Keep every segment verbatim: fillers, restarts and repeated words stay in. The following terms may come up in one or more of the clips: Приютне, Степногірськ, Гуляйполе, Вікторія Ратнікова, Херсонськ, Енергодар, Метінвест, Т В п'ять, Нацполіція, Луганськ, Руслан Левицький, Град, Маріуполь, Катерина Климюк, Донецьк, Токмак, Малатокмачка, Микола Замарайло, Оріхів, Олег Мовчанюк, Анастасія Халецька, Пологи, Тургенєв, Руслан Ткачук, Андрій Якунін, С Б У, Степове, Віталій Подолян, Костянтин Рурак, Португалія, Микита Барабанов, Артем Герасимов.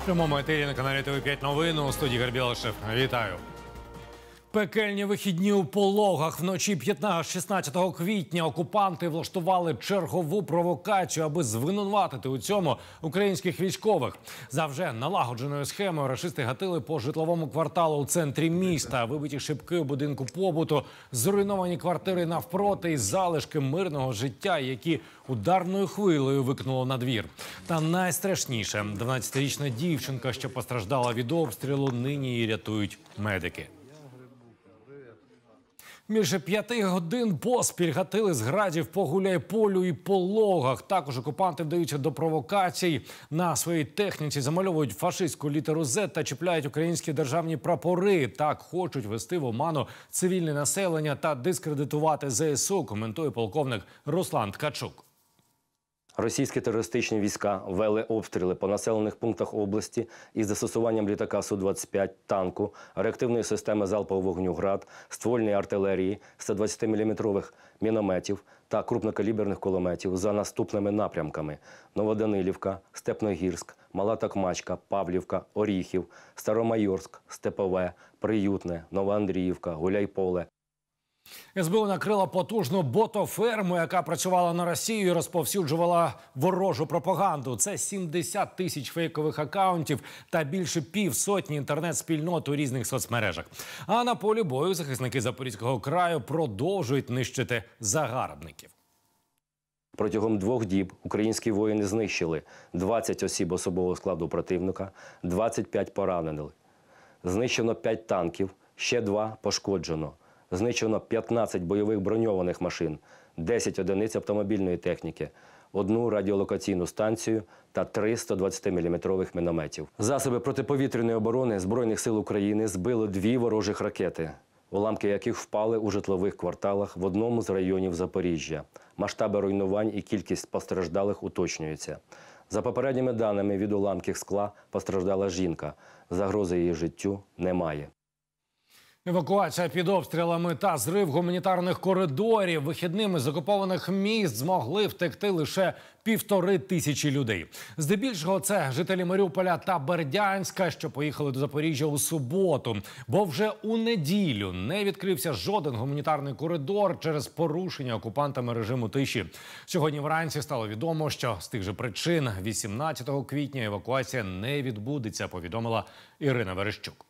В прямому етері на каналі Т В п'ять новини у студії Грабілашев. Вітаю. Пекельні вихідні у Пологах. Вночі п'ятнадцятого-шістнадцятого квітня окупанти влаштували чергову провокацію, аби звинуватити у цьому українських військових. За вже налагодженою схемою рашисти гатили по житловому кварталу у центрі міста. Вибиті шибки у будинку побуту, зруйновані квартири навпроти і залишки мирного життя, які ударною хвилею викинуло на двір. Та найстрашніше – дванадцятирічна дівчинка, що постраждала від обстрілу, нині її рятують медики. Більше п'яти годин поспіль гатили з градів по Гуляйполю і Пологах. Також окупанти вдаються до провокацій. На своїй техніці замальовують фашистську літеру «З» та чіпляють українські державні прапори. Так хочуть вести в оману цивільне населення та дискредитувати З С У, коментує полковник Руслан Ткачук. Російські терористичні війська вели обстріли по населених пунктах області із застосуванням літака Су двадцять п'ять, танку, реактивної системи залпового вогню «Град», ствольної артилерії, сто двадцятиміліметрових мінометів та крупнокаліберних кулеметів за наступними напрямками: Новоданилівка, Степногірськ, Малатокмачка, Павлівка, Оріхів, Старомайорськ, Степове, Приютне, Новоандріївка, Гуляйполе. С Б У накрила потужну ботоферму, яка працювала на Росію і розповсюджувала ворожу пропаганду. Це сімдесят тисяч фейкових акаунтів та більше півсотні інтернет-спільнот у різних соцмережах. А на полі бою захисники Запорізького краю продовжують нищити загарбників. Протягом двох діб українські воїни знищили двадцять осіб особового складу противника, двадцять п'ять поранили. Знищено п'ять танків, ще два пошкоджено. Знищено п'ятнадцять бойових броньованих машин, десять одиниць автомобільної техніки, одну радіолокаційну станцію та три сто двадцятиміліметрових мінометів. Засоби протиповітряної оборони Збройних сил України збили дві ворожих ракети, уламки яких впали у житлових кварталах в одному з районів Запоріжжя. Масштаби руйнувань і кількість постраждалих уточнюються. За попередніми даними, від уламків скла постраждала жінка. Загрози її життю немає. Евакуація під обстрілами та зрив гуманітарних коридорів вихідними з окупованих міст змогли втекти лише півтори тисячі людей. Здебільшого це жителі Маріуполя та Бердянська, що поїхали до Запоріжжя у суботу. Бо вже у неділю не відкрився жоден гуманітарний коридор через порушення окупантами режиму тиші. Сьогодні вранці стало відомо, що з тих же причин вісімнадцятого квітня евакуація не відбудеться, повідомила Ірина Верещук.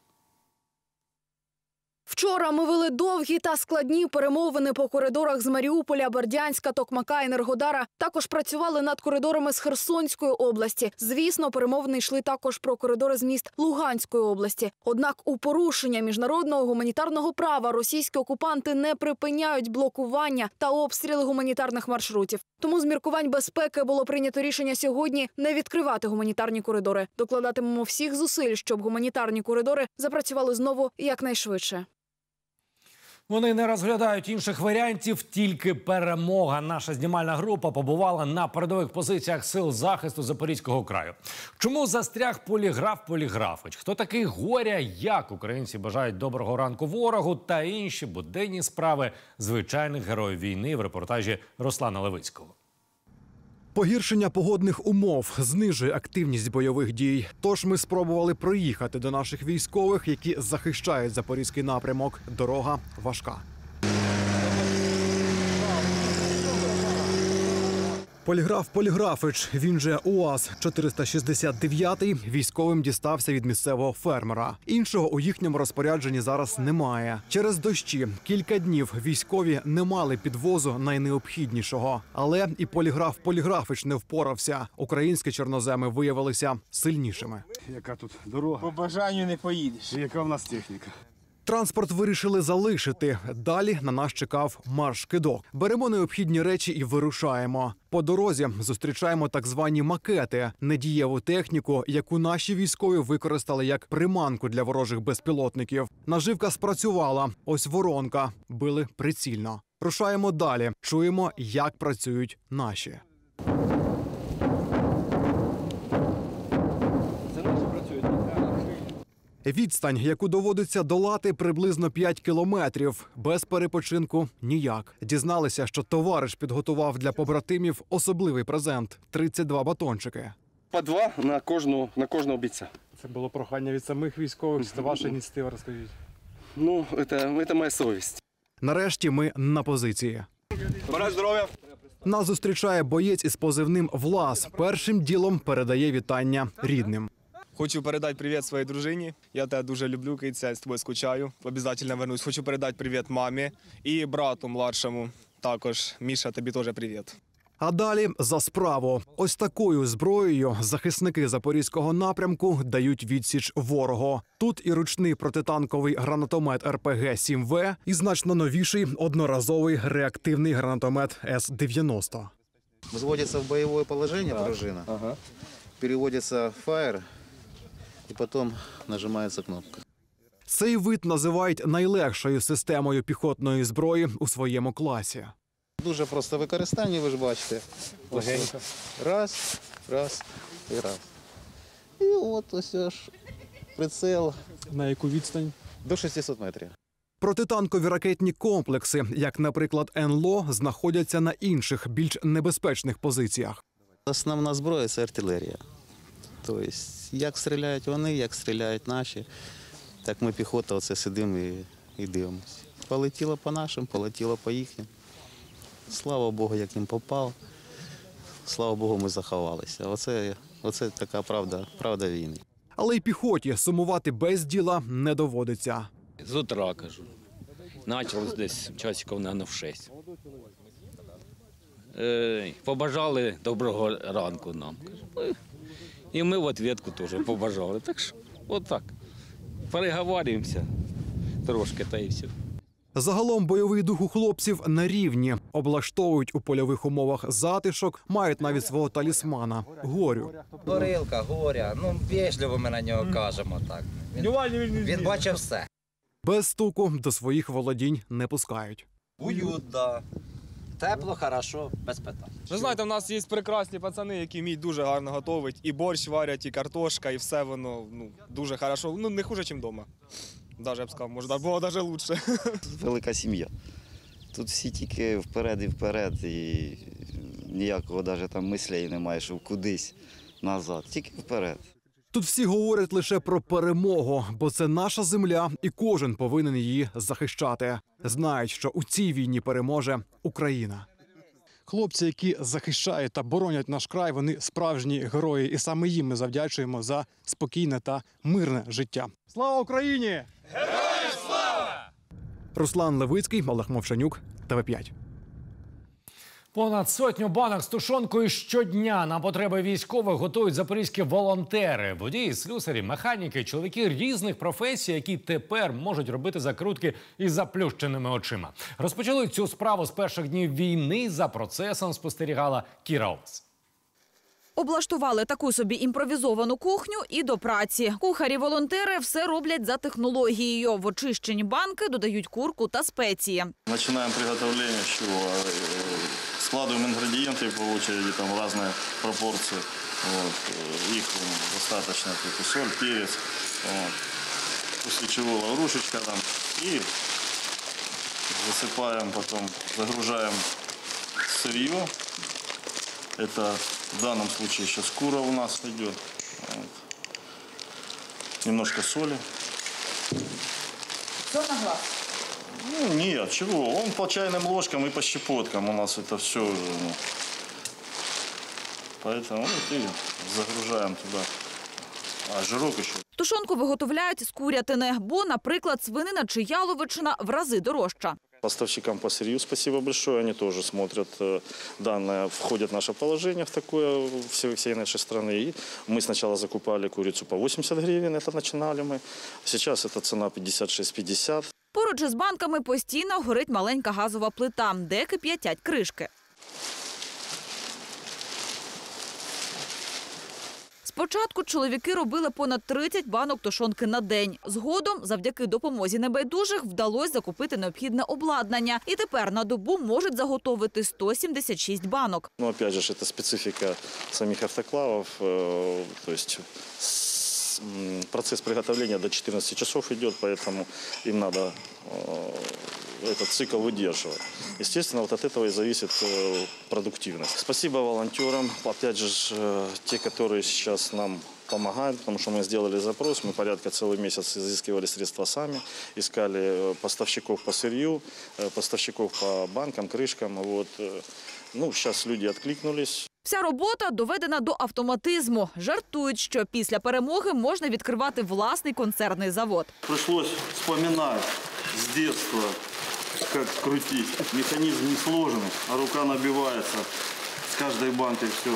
Вчора ми вели довгі та складні перемовини по коридорах з Маріуполя, Бердянська, Токмака, Енергодара. Також працювали над коридорами з Херсонської області. Звісно, перемовини йшли також про коридори з міст Луганської області. Однак у порушення міжнародного гуманітарного права російські окупанти не припиняють блокування та обстріли гуманітарних маршрутів. Тому з міркувань безпеки було прийнято рішення сьогодні не відкривати гуманітарні коридори. Докладатимемо всіх зусиль, щоб гуманітарні коридори запрацювали знову якнайшвидше. Вони не розглядають інших варіантів, тільки перемога. Наша знімальна група побувала на передових позиціях сил захисту Запорізького краю. Чому застряг поліграф-поліграфич? Хто такий Горя? Як українці бажають доброго ранку ворогу? Та інші буденні справи звичайних героїв війни в репортажі Руслана Левицького. Погіршення погодних умов знижує активність бойових дій. Тож ми спробували проїхати до наших військових, які захищають запорізький напрямок. Дорога важка. Поліграф-поліграфич, він же У А З чотириста шістдесят дев'ять, військовим дістався від місцевого фермера. Іншого у їхньому розпорядженні зараз немає. Через дощі кілька днів військові не мали підвозу найнеобхіднішого. Але і поліграф-поліграфич не впорався. Українські чорноземи виявилися сильнішими. Яка тут дорога? По бажанню не поїдеш. Яка в нас техніка? Транспорт вирішили залишити. Далі на нас чекав марш-кидок. Беремо необхідні речі і вирушаємо. По дорозі зустрічаємо так звані макети – недієву техніку, яку наші військові використали як приманку для ворожих безпілотників. Наживка спрацювала. Ось воронка. Били прицільно. Рушаємо далі. Чуємо, як працюють наші. Відстань, яку доводиться долати, приблизно п'ять кілометрів. Без перепочинку ніяк. Дізналися, що товариш підготував для побратимів особливий презент – тридцять два батончики. по два на кожного, на кожного бійця. Це було прохання від самих військових, це ваша ініціатива, розкажіть. Ну, це, це моя совість. Нарешті ми на позиції. Бажаю здоров'я! Нас зустрічає боєць із позивним «Влас». Першим ділом передає вітання рідним. Хочу передати привіт своїй дружині. Я тебе дуже люблю, Киця, я з тобою скучаю. Обов'язково вернусь. Хочу передати привіт мамі і брату младшому. Також, Міша, тобі теж привіт. А далі за справу. Ось такою зброєю захисники Запорізького напрямку дають відсіч ворогу. Тут і ручний протитанковий гранатомет ер пе ге сім ве, і значно новіший одноразовий реактивний гранатомет ес дев'яносто. Взводиться в бойове положення дружина, ага. Переводиться «фаєр» і потім нажимається кнопка. Цей вид називають найлегшою системою піхотної зброї у своєму класі. Дуже просто використання, ви ж бачите. Легенько. Раз, раз і раз. І от ось аж прицел. На яку відстань? До шестисот метрів. Протитанкові ракетні комплекси, як, наприклад, ен ел о, знаходяться на інших, більш небезпечних позиціях. Основна зброя – це артилерія. Тобто, як стріляють вони, як стріляють наші, так ми піхота оце сидимо і, і дивимося. Полетіло по нашим, полетіло по їхнім. Слава Богу, як їм попав. Слава Богу, ми заховалися. Оце, оце така правда, правда війни. Але й піхоті сумувати без діла не доводиться. З утра, кажу. Почалось десь часиків, мабуть, в шість. Е, побажали доброго ранку нам. Кажу. І ми в відповідку теж побажали. Так що, отак. Переговорюємося трошки, та і все. Загалом бойовий дух у хлопців на рівні. Облаштовують у польових умовах затишок, мають навіть свого талісмана – горю. Горілка, горя, ну вежливо ми на нього кажемо так. Він, він бачив все. Без стуку до своїх володінь не пускають. Уютно, тепло, хорошо, без питань. Ви знаєте, в нас є прекрасні пацани, які вміють дуже гарно готовить. І борщ варять, і картошка, і все воно ну, дуже хорошо, ну не хуже, ніж вдома. Даже, я б сказав, може, було навіть краще. Велика сім'я. Тут всі тільки вперед і вперед, і ніякого навіть там мислей немає, що кудись назад, тільки вперед. Тут всі говорять лише про перемогу, бо це наша земля і кожен повинен її захищати. Знають, що у цій війні переможе Україна. Хлопці, які захищають та боронять наш край, вони справжні герої. І саме їм ми завдячуємо за спокійне та мирне життя. Слава Україні! Героям слава! Руслан Левицький, Олег Мовчанюк, Т В п'ять. Понад сотню банок з тушонкою щодня на потреби військових готують запорізькі волонтери. Водії, слюсарі, механіки, чоловіки різних професій, які тепер можуть робити закрутки із заплющеними очима. Розпочали цю справу з перших днів війни, за процесом спостерігала Кіра Овс. Облаштували таку собі імпровізовану кухню і до праці. Кухарі-волонтери все роблять за технологією. В очищені банки додають курку та спеції. Починаємо приготовлення, що складуємо інгредієнти по очереді, там різні пропорції. От, їх достатньо, типу соль, перець, от, після чого лаврушечка там. І засипаємо, потім загружаємо сир'ю. Это в данном случае сейчас шкура у нас идет. Вот. Немножко соли. Соль на глаз? Ну, нет, чего. Он по чайным ложкам и по щепоткам у нас это все. Ну. Поэтому вот, и загружаем туда. А жирок еще. Тушонку виготовляють з курятини, бо, наприклад, свинина чи яловичина в рази дорожча. Поставщикам по сырью спасибо большое, они тоже смотрят данные, входят в наше положение в такое всей, всей нашей страны. И мы сначала закупали курицу по вісімдесят гривень, это начинали мы, сейчас эта цена п'ятдесят шість п'ятдесят. Поруч із банками постійно горить маленька газова плита, де кип'ятять кришки. Спочатку чоловіки робили понад тридцять банок тушонки на день. Згодом, завдяки допомозі небайдужих, вдалося закупити необхідне обладнання. І тепер на добу можуть заготовити сто сімдесят шість банок. Ну, опять же, це специфіка самих автоклавів. Тобто, процес приготовлення до чотирнадцяти годин йде, тому їм треба цей цикл витримувати. Естественно, вот от этого и зависит продуктивность. Спасибо волонтерам, опять же, те, которые сейчас нам помогают, потому что мы сделали запрос, мы порядка целый месяц изыскивали средства сами, искали поставщиков по сырью, поставщиков по банкам, крышкам. Вот. Ну, сейчас люди откликнулись. Вся робота доведена до автоматизму. Жартують, що після перемоги можна відкривати власний концерний завод. Прийшлося згадувати з дитинства, як крутити. Механізм не складний, а рука набивається. З кожної банки все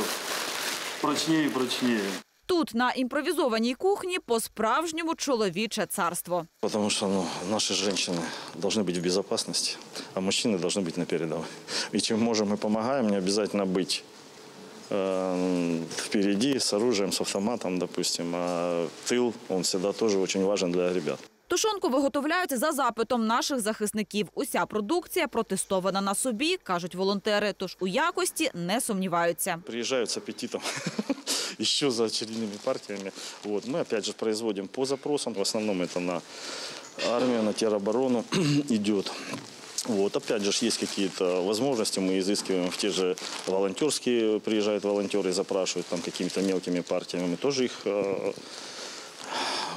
прочніше і прочніше. Тут, на импровизованной кухне, по-справжньому человечье царство. Потому что ну, наши женщины должны быть в безопасности, а мужчины должны быть на передовой. И чем можем, мы помогаем, не обязательно быть э, впереди с оружием, с автоматом, допустим. А тыл, он всегда тоже очень важен для ребят. Тушонку виготовляють за запитом наших захисників. Уся продукція протестована на собі, кажуть волонтери, тож у якості не сумніваються. Приїжджають з апетитом, ще за черговими партіями. От, ми, опять же, производимо по запросам. В основному це на армію, на тероборону йде. Вот, опять же, есть какие-то возможности, мы изыскиваем в те же волонтерские, приезжают волонтеры, запрашивают там какими-то мелкими партиями, мы тоже их э,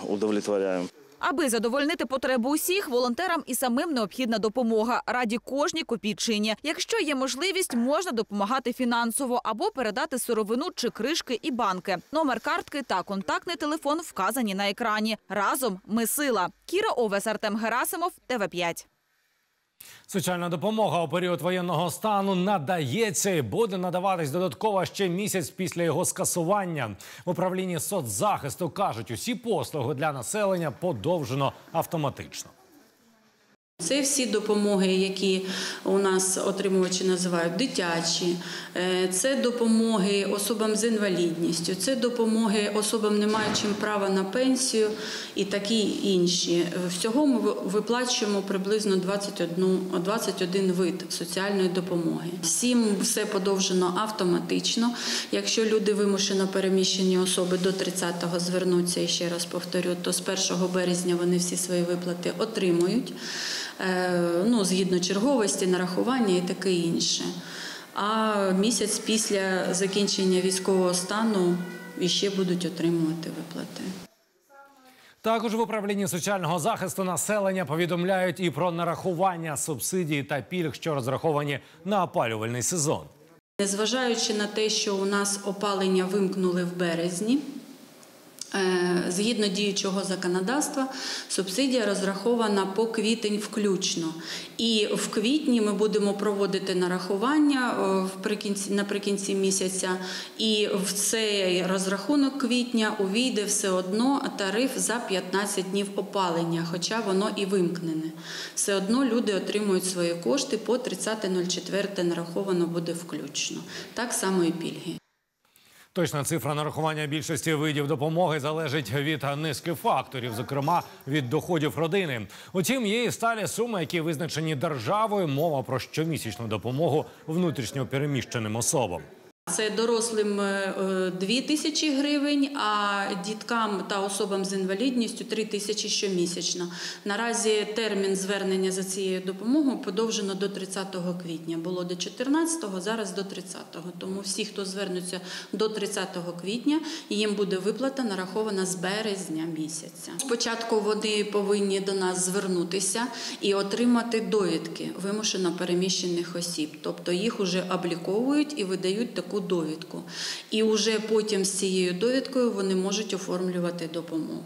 удовлетворяем. Аби задовольнити потребу усіх, волонтерам і самим необхідна допомога. Раді кожній копійчині. Якщо є можливість, можна допомагати фінансово або передати сировину чи кришки і банки. Номер картки та контактний телефон вказані на екрані. Разом ми сила. Кіра Овес, Артем Герасимов, Т В п'ять. Соціальна допомога у період воєнного стану надається і буде надаватись додатково ще місяць після його скасування. В управлінні соцзахисту кажуть, усі послуги для населення подовжено автоматично. Це всі допомоги, які у нас отримувачі називають дитячі, це допомоги особам з інвалідністю, це допомоги особам, не маючим права на пенсію і такі інші. Всього ми виплачуємо приблизно двадцять один вид соціальної допомоги. Всім все подовжено автоматично. Якщо люди вимушено переміщені особи до тридцятого звернуться, і ще раз повторю, то з першого березня вони всі свої виплати отримують. Ну, згідно черговості, нарахування і таке інше. А місяць після закінчення військового стану іще будуть отримувати виплати. Також в управлінні соціального захисту населення повідомляють і про нарахування субсидій та пільг, що розраховані на опалювальний сезон. Незважаючи на те, що у нас опалення вимкнули в березні, згідно діючого законодавства, субсидія розрахована по квітень включно. І в квітні ми будемо проводити нарахування наприкінці місяця. І в цей розрахунок квітня увійде все одно тариф за п'ятнадцять днів опалення, хоча воно і вимкнене. Все одно люди отримують свої кошти по тридцяте чотвертого нараховано буде включно. Так само і пільги. Точна цифра нарахування більшості видів допомоги залежить від низки факторів, зокрема від доходів родини. Утім, є і сталі суми, які визначені державою, мова про щомісячну допомогу внутрішньо переміщеним особам. Це дорослим дві тисячі гривень, а діткам та особам з інвалідністю три тисячі щомісячно. Наразі термін звернення за цією допомогою подовжено до тридцятого квітня. Було до чотирнадцятого, зараз до тридцятого. Тому всі, хто звернуться до тридцятого квітня, їм буде виплата нарахована з березня місяця. Спочатку вони повинні до нас звернутися і отримати довідки вимушено переміщених осіб. Тобто їх уже обліковують і видають таку довідку. І вже потім з цією довідкою вони можуть оформлювати допомогу.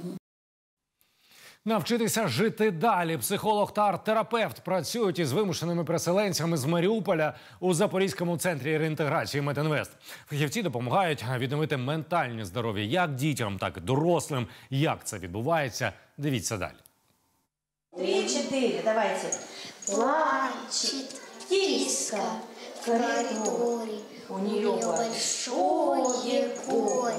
Навчитися жити далі. Психолог та арт-терапевт працюють із вимушеними переселенцями з Маріуполя у Запорізькому центрі реінтеграції «Метінвест». Фахівці допомагають відновити ментальне здоров'я як дітям, так і дорослим. Як це відбувається, дивіться далі. Три, чотири, давайте. Плачет, тіска, коридорі. У нього большое горе.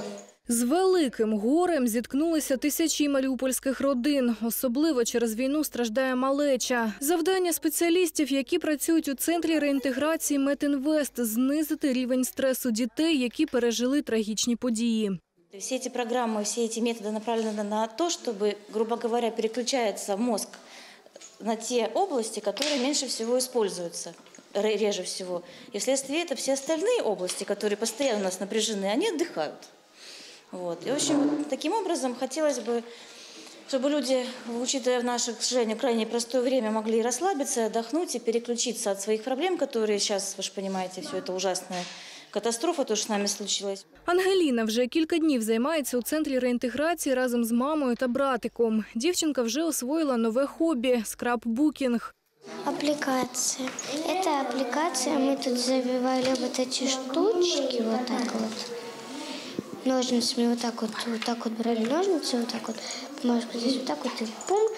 З великим горем зіткнулися тисячі маріупольських родин. Особливо через війну страждає малеча. Завдання спеціалістів, які працюють у центрі реінтеграції «Метінвест» – знизити рівень стресу дітей, які пережили трагічні події. Всі ці програми, всі ці методи направлені на те, щоб, грубо говоря, переключається мозок на ті області, які менше всього використовуються. реже всего. И вследствие этого все остальные области, которые постоянно у нас напряжены, они отдыхают. Вот. И, в общем, таким образом хотелось бы, чтобы люди, учитывая в наше, к сожалению, крайне простое время, могли расслабиться, отдохнуть и переключиться от своих проблем, которые сейчас, вы же понимаете, все это ужасное. Катастрофа теж з нами случилась. Ангеліна вже кілька днів займається у центрі реінтеграції разом з мамою та братиком. Дівчинка вже освоїла нове хобі – скраббукінг. Аплікація. Це аплікація. Ми тут забивали ось ці штучки, ось так ось. Ножницями ось так ось брали ножниці, ось так ось. Бумажку здесь ось так ось і пум.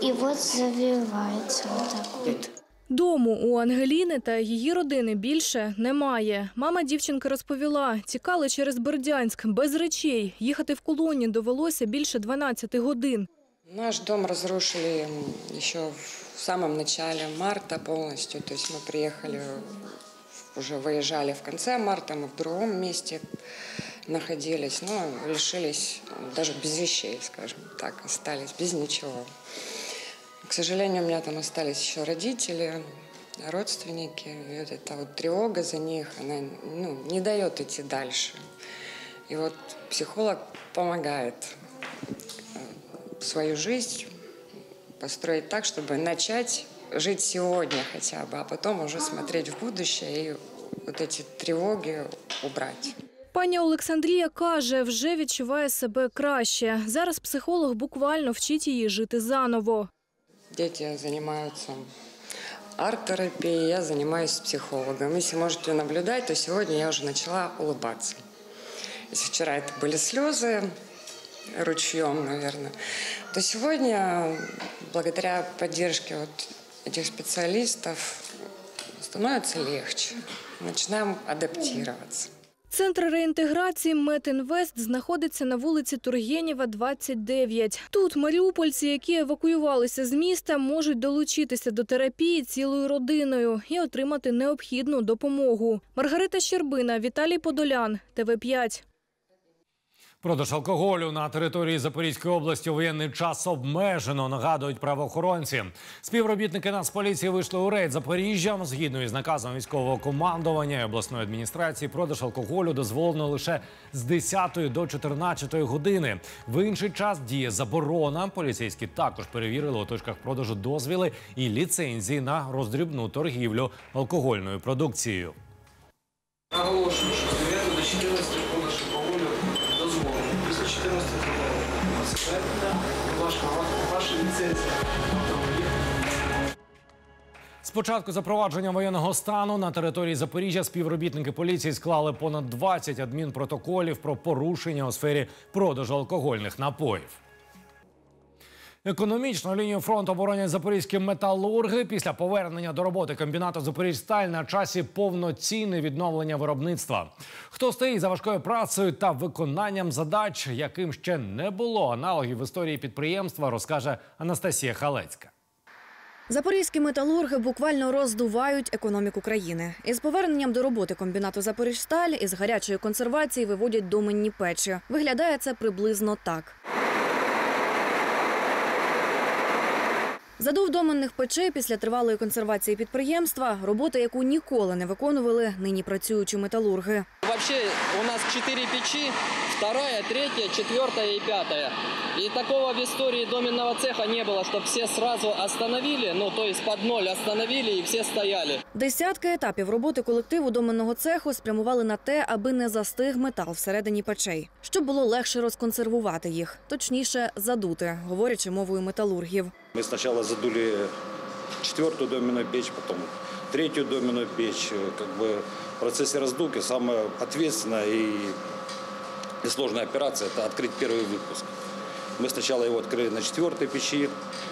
І ось завивається ось так ось. Дому у Ангеліни та її родини більше немає. Мама дівчинки розповіла, тікали через Бердянськ без речей. Їхати в колоні довелося більше дванадцяти годин. Наш дом розрушили ще в самому початку марта повністю. Тобто ми приїхали, вже виїжджали в кінці марта, ми в другому місці знаходились. Ну, лишились, навіть без речей, скажімо так, залишились без нічого. К сожалению, у меня там остались еще родители, родственники. И вот эта вот тревога за них, она ну, не дает идти дальше. И вот психолог помогает свою жизнь построить так, чтобы начать жить сегодня хотя бы, а потом уже смотреть в будущее и вот эти тревоги убрать. Пані Олександрія каже, вже відчуває себе краще. Зараз психолог буквально вчить її жити заново. Дети занимаются арт-терапией, я занимаюсь психологом. Если можете наблюдать, то сегодня я уже начала улыбаться. Если вчера это были слезы, ручьем, наверное, то сегодня, благодаря поддержке вот этих специалистов, становится легче. Начинаем адаптироваться. Центр реінтеграції «Метінвест» знаходиться на вулиці Тургенєва, двадцять дев'ять. Тут маріупольці, які евакуювалися з міста, можуть долучитися до терапії цілою родиною і отримати необхідну допомогу. Маргарита Щербина, Віталій Подолян, Т В п'ять. Продаж алкоголю на території Запорізької області у воєнний час обмежено, нагадують правоохоронці. Співробітники Нацполіції вийшли у рейд Запоріжжям. Згідно із наказом військового командування і обласної адміністрації, продаж алкоголю дозволено лише з десятої до чотирнадцятої години. В інший час діє заборона. Поліцейські також перевірили у точках продажу дозвіли і ліцензії на роздрібну торгівлю алкогольною продукцією. Наголошую, що з дев'ятої до чотирнадцятої продаж алкоголю дозволено. Після чотирнадцятої з початку запровадження воєнного стану на території Запоріжжя співробітники поліції склали понад двадцять адмінпротоколів про порушення у сфері продажу алкогольних напоїв. Економічну лінію фронту оборонять запорізькі металурги. Після повернення до роботи комбінату «Запоріжсталь» на часі повноцінне відновлення виробництва. Хто стоїть за важкою працею та виконанням задач, яким ще не було аналогів в історії підприємства, розкаже Анастасія Халецька. Запорізькі металурги буквально роздувають економіку країни. Із поверненням до роботи комбінату «Запоріжсталь» із гарячої консервації виводять доменні печі. Виглядає це приблизно так. Задув доменних печей після тривалої консервації підприємства – робота, яку ніколи не виконували нині працюючі металурги. Взагалі у нас чотири печі – друга, третя, четверта і п'ята. І такого в історії доменного цеха не було, щоб всі одразу зупинили, ну, тобто під ноль зупинили і всі стояли. Десятки етапів роботи колективу доменного цеху спрямували на те, аби не застиг метал всередині печей, щоб було легше розконсервувати їх, точніше задути, говорячи мовою металургів. Мы сначала задули четвертую доменную печь, потом третью доменную печь. Как бы в процессе раздувки самая ответственная и, и сложная операция – это открыть первый выпуск. Ми спочатку його відкрили на четвертій печі,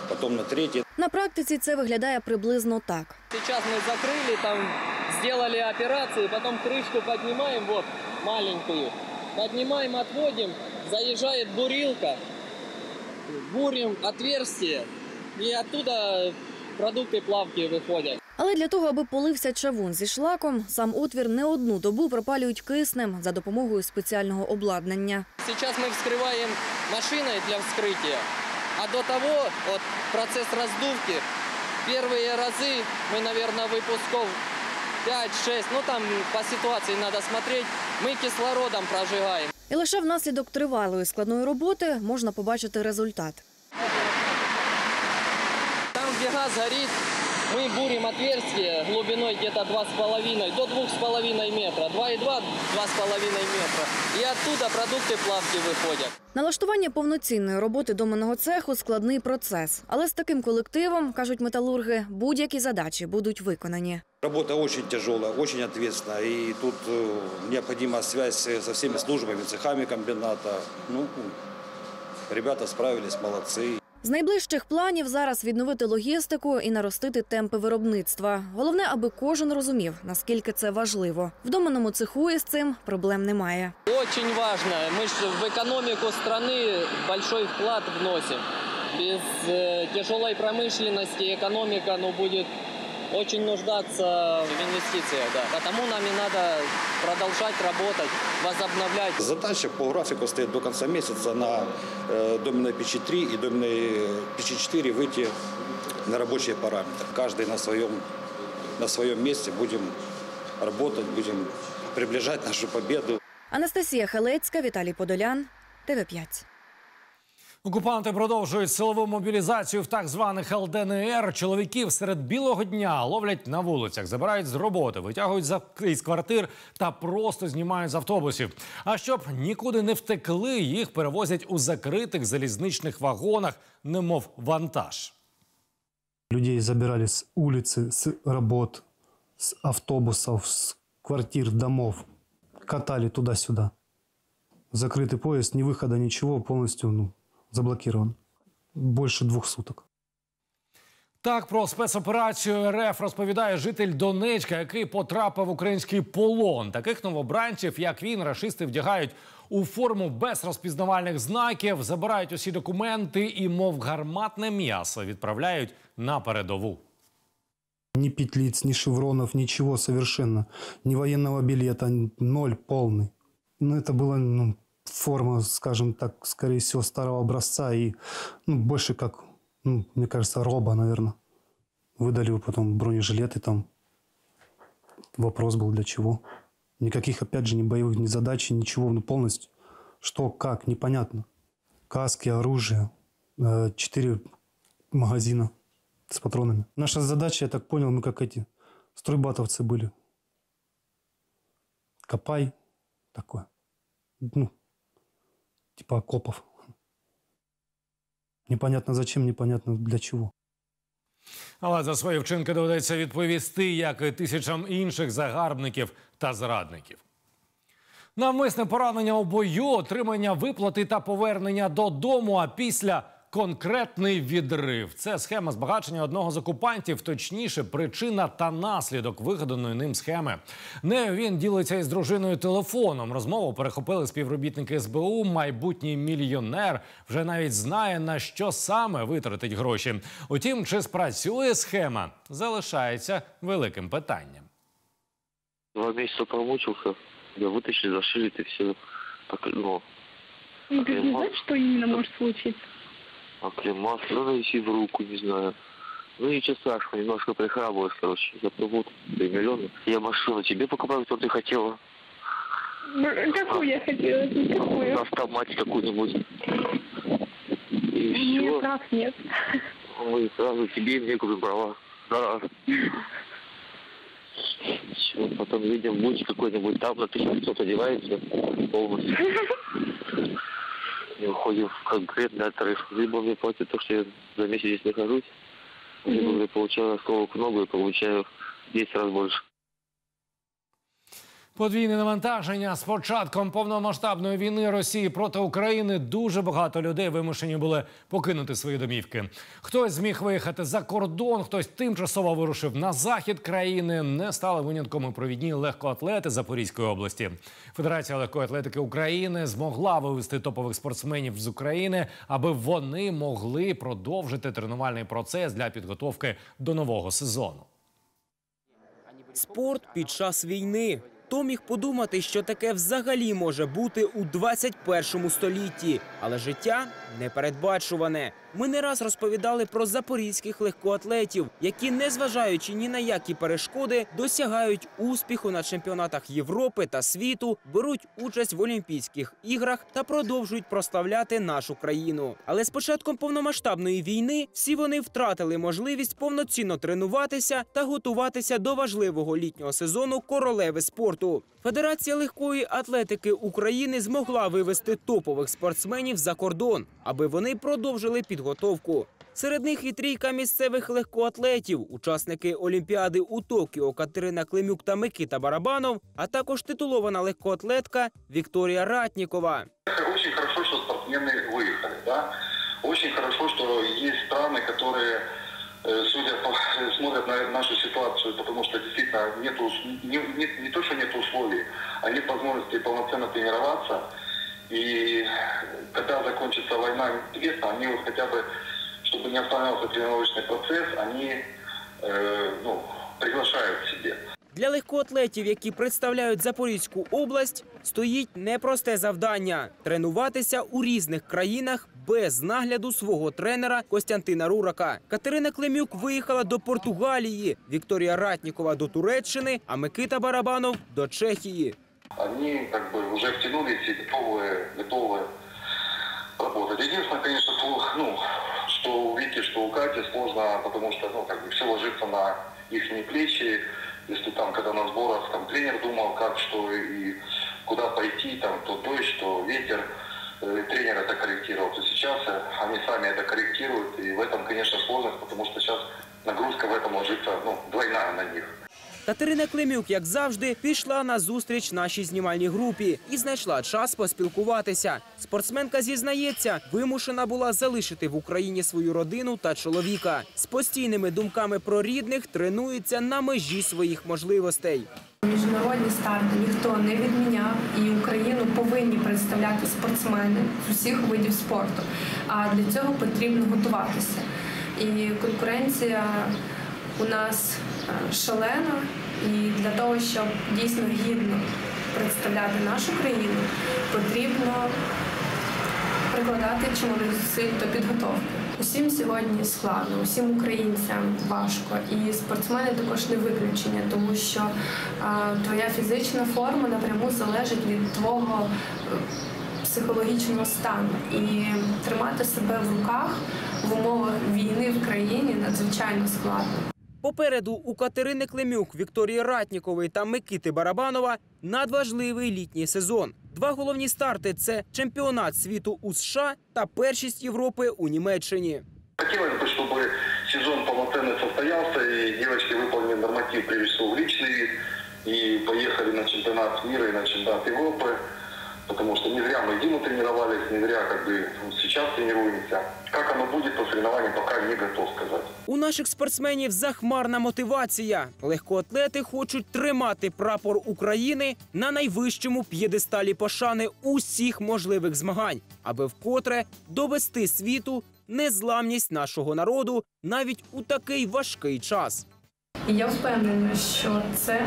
потім на третій. На практиці це виглядає приблизно так. Зараз ми закрили, там зробили операцію, потім кришку піднімаємо, от, маленьку. Піднімаємо, відводимо, заїжджає бурілка, буримо отверстие, і оттуда продукти плавки виходять. Але для того, аби полився чавун зі шлаком, сам отвір не одну добу пропалюють киснем за допомогою спеціального обладнання. Зараз ми вскриваємо машиною для вскриття, а до того процес роздувки Первые разы мы, наверное, выпусков п'ять-шість, ну там по ситуации надо смотреть, мы кислородом прожигаем. І лише внаслідок тривалої складної роботи можна побачити результат. Там, де газ горить, ми буримо отверстие глибиною два з половиною до двох з половиною метра, два і два — два з половиною метра. І оттуда продукти плавки виходять. Налаштування повноцінної роботи доменного цеху – складний процес. Але з таким колективом, кажуть металурги, будь-які задачі будуть виконані. Работа очень тяжелая, очень ответственная, и тут необходима связь со всеми службами, цехами комбината. Ну, ребята справились, молодцы. З найближчих планів зараз відновити логістику і наростити темпи виробництва. Головне, аби кожен розумів, наскільки це важливо. В доменному цеху із цим проблем немає. Дуже важливо. Ми ж в економіку країни великий вклад вносимо. Без тяжелої промисловості економіка, ну, буде... Очень нуждаться в инвестициях, да. Потому нам и надо продолжать работать, возобновлять. Задача по графику стоит до конца месяца на э, доменной печи три и доменной печи четыре выйти на рабочие параметры. Каждый на своем, на своем месте будем работать, будем приближать нашу победу. Анастасія Халецька, Віталій Подолян, Т В п'ять. Окупанти продовжують силову мобілізацію в так званих Л Д Н Р. Чоловіків серед білого дня ловлять на вулицях, забирають з роботи, витягують з квартир та просто знімають з автобусів. А щоб нікуди не втекли, їх перевозять у закритих залізничних вагонах, немов вантаж. Людей забирали з вулиці, з робіт, з автобусів, з квартир, домів. Катали туди-сюди. Закритий поїзд, ні виходу, нічого, повністю, ну... заблокирован. Більше двох суток. Так про спецоперацію Р Ф розповідає житель Донечка, який потрапив в український полон. Таких новобранців, як він, рашисти вдягають у форму без розпізнавальних знаків, забирають усі документи і, мов гарматне м'ясо, відправляють на передову. Ні петлиць, ні шевронів, нічого совершенно. Ні воєнного білета, ноль повний. Ну, це було... Ну... Форма, скажем так, скорее всего, старого образца и, ну, больше как, ну, мне кажется, роба, наверное. Выдали потом бронежилеты там. Вопрос был, для чего. Никаких, опять же, ни боевых, ни задач, ничего, ну, полностью. Что, как, непонятно. Каски, оружие, четыре магазина с патронами. Наша задача, я так понял, мы как эти стройбатовцы были. Копай, такое. Ну, типа окопов. Непонятно зачем, непонятно для чего. Але за свої вчинки доведеться відповісти, як і тисячам інших загарбників та зрадників. Навмисне поранення у бою, отримання виплати та повернення додому, а після – конкретний відрив. Це схема збагачення одного з окупантів, точніше, причина та наслідок вигаданої ним схеми. Нею він ділиться із дружиною телефоном. Розмову перехопили співробітники С Б У. Майбутній мільйонер вже навіть знає, на що саме витратить гроші. Утім, чи спрацює схема, залишається великим питанням. Два місяці промучився, я витащили, зашили, і все. Ну, ти не знаєш, що іменно може случитися? Оклемался, надо идти в руку, не знаю. Ну, ничего страшного, немножко прихрабывалась, короче. За полгода, да и миллион. Я машину тебе покупаю, что ты хотела. Какую я хотела? Какую? Автомат какую-нибудь. И все. Нет, нас нет. Ой, сразу тебе и мне купим права. Да. Все, потом видим, будет какой-нибудь там на тысячу пятьсот одевается полностью. Я уходил в конкретный отрыв. Либо мне платят то, что я за месяц здесь нахожусь, либо я получаю осколок в ногу и получаю в десять раз больше. Подвійне навантаження. З початком повномасштабної війни Росії проти України дуже багато людей вимушені були покинути свої домівки. Хтось зміг виїхати за кордон, хтось тимчасово вирушив на захід країни. Не стали винятком провідні легкоатлети Запорізької області. Федерація легкої атлетики України змогла вивести топових спортсменів з України, аби вони могли продовжити тренувальний процес для підготовки до нового сезону. Спорт під час війни – Хто міг подумати, що таке взагалі може бути у двадцять першому столітті? Але життя непередбачуване. Ми не раз розповідали про запорізьких легкоатлетів, які, незважаючи ні на які перешкоди, досягають успіху на чемпіонатах Європи та світу, беруть участь в Олімпійських іграх та продовжують прославляти нашу країну. Але з початком повномасштабної війни всі вони втратили можливість повноцінно тренуватися та готуватися до важливого літнього сезону королеви спорту. Федерація легкої атлетики України змогла вивести топових спортсменів за кордон, аби вони продовжили підготовку. Серед них і трійка місцевих легкоатлетів, учасники Олімпіади у Токіо Катерина Климюк та Микита Барабанов, а також титулована легкоатлетка Вікторія Ратнікова. Це дуже добре, що спортсмени виїхали. Дуже добре, що є країни, які... Судя по, смотрят на нашу ситуацию, потому что действительно нету, не, не, не то, что нет условий, а нет возможности полноценно тренироваться. И когда закончится война, неизвестно, они вот хотя бы, чтобы не останавливался тренировочный процесс, они э, ну, приглашают к себе. Для легкоатлетів, які представляють Запорізьку область, стоїть непросте завдання – тренуватися у різних країнах без нагляду свого тренера Костянтина Рурака. Катерина Климюк виїхала до Португалії, Вікторія Ратнікова – до Туреччини, а Микита Барабанов – до Чехії. Вони так би вже втягнулися і готові, готові працювати. Єдине, звісно, ну, що у Віки, що у Каті складно, тому що ну, так би, все ложиться на їхні плечі. Если там, когда на сборах там, тренер думал, как, что и куда пойти, там, то дождь, то ветер, тренер это корректировал. То сейчас они сами это корректируют, и в этом, конечно, сложность, потому что сейчас нагрузка в этом ложится ну, двойная на них. Катерина Климюк, як завжди, пішла на зустріч нашій знімальній групі і знайшла час поспілкуватися. Спортсменка зізнається, вимушена була залишити в Україні свою родину та чоловіка. З постійними думками про рідних тренується на межі своїх можливостей. Міжнародні старти ніхто не відміняв, і Україну повинні представляти спортсмени з усіх видів спорту. А для цього потрібно готуватися. І конкуренція у нас шалена, і для того, щоб дійсно гідно представляти нашу країну, потрібно прикладати чимало зусиль до підготовки. Усім сьогодні складно, усім українцям важко, і спортсмени також не виключення, тому що а, твоя фізична форма напряму залежить від твого психологічного стану. І тримати себе в руках в умовах війни в країні надзвичайно складно. Попереду у Катерини Климюк, Вікторії Ратнікової та Микити Барабанова надважливий літній сезон. Два головні старти – це чемпіонат світу у США та першість Європи у Німеччині. Хотілося б, щоб сезон повноцінно состоявся, і дівчатки виконали норматив, прежде всего, в личний вид, і поїхали на чемпіонат світу і на чемпіонат Європи, тому що не зря ми Діму тренувалися, не зря, як би, зараз тренуємося. Як воно буде по тренуванню, поки не готов сказати. У наших спортсменів захмарна мотивація. Легкоатлети хочуть тримати прапор України на найвищому п'єдесталі пошани усіх можливих змагань, аби вкотре довести світу незламність нашого народу навіть у такий важкий час. І я впевнена, що це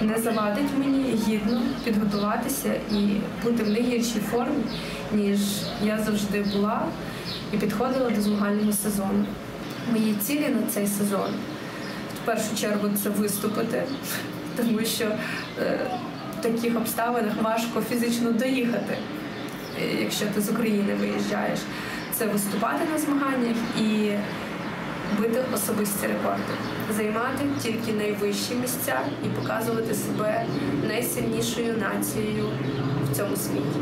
не завадить мені гідно підготуватися і бути в не гіршій формі, ніж я завжди була і підходила до змагального сезону. Мої цілі на цей сезон в першу чергу це виступити, тому що е, в таких обставинах важко фізично доїхати, якщо ти з України виїжджаєш. Це виступати на змаганнях і бити особисті рекорди, займати тільки найвищі місця і показувати себе найсильнішою нацією в цьому світі.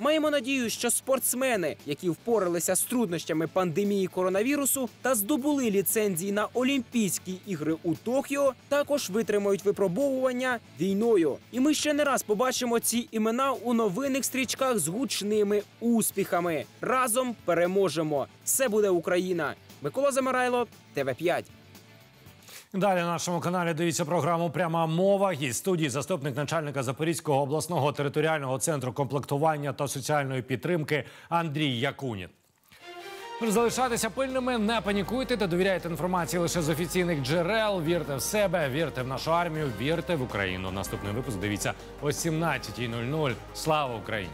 Маємо надію, що спортсмени, які впоралися з труднощами пандемії коронавірусу та здобули ліцензії на Олімпійські ігри у Токіо, також витримають випробовування війною. І ми ще не раз побачимо ці імена у новинних стрічках з гучними успіхами. Разом переможемо! Все буде Україна! Микола Замарайло, Т В п'ять. Далі на нашому каналі дивіться програму «Пряма мова». Із студії заступник начальника Запорізького обласного територіального центру комплектування та соціальної підтримки Андрій Якунін. Залишайтеся пильними, не панікуйте та довіряйте інформації лише з офіційних джерел. Вірте в себе, вірте в нашу армію, вірте в Україну. Наступний випуск дивіться о сімнадцятій нуль нуль. Слава Україні!